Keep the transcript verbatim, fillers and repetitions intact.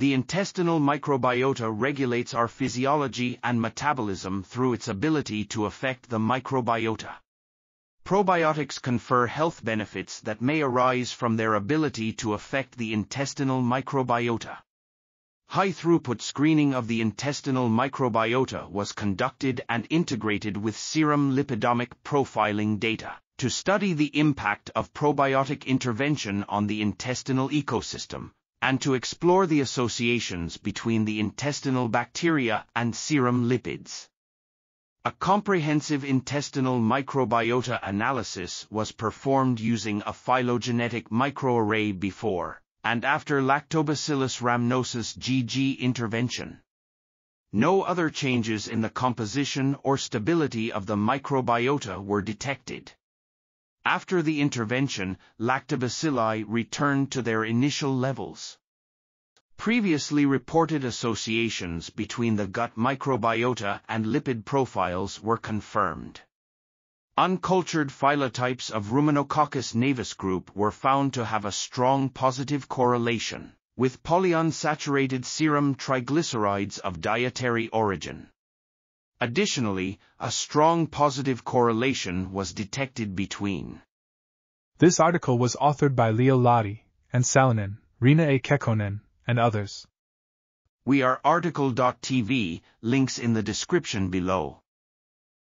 The intestinal microbiota regulates our physiology and metabolism through its ability to affect the microbiota. Probiotics confer health benefits that may arise from their ability to affect the intestinal microbiota. High-throughput screening of the intestinal microbiota was conducted and integrated with serum lipidomic profiling data to study the impact of probiotic intervention on the intestinal ecosystem, and to explore the associations between the intestinal bacteria and serum lipids. A comprehensive intestinal microbiota analysis was performed using a phylogenetic microarray before and after Lactobacillus rhamnosus G G intervention. No other changes in the composition or stability of the microbiota were detected. After the intervention, lactobacilli returned to their initial levels. Previously reported associations between the gut microbiota and lipid profiles were confirmed. Uncultured phylotypes of Ruminococcus navus group were found to have a strong positive correlation with polyunsaturated serum triglycerides of dietary origin. Additionally, a strong positive correlation was detected between. This article was authored by Leo Lahti, Anne Salonen, Riina A. Kekkonen, and others. We are article dot T V, links in the description below.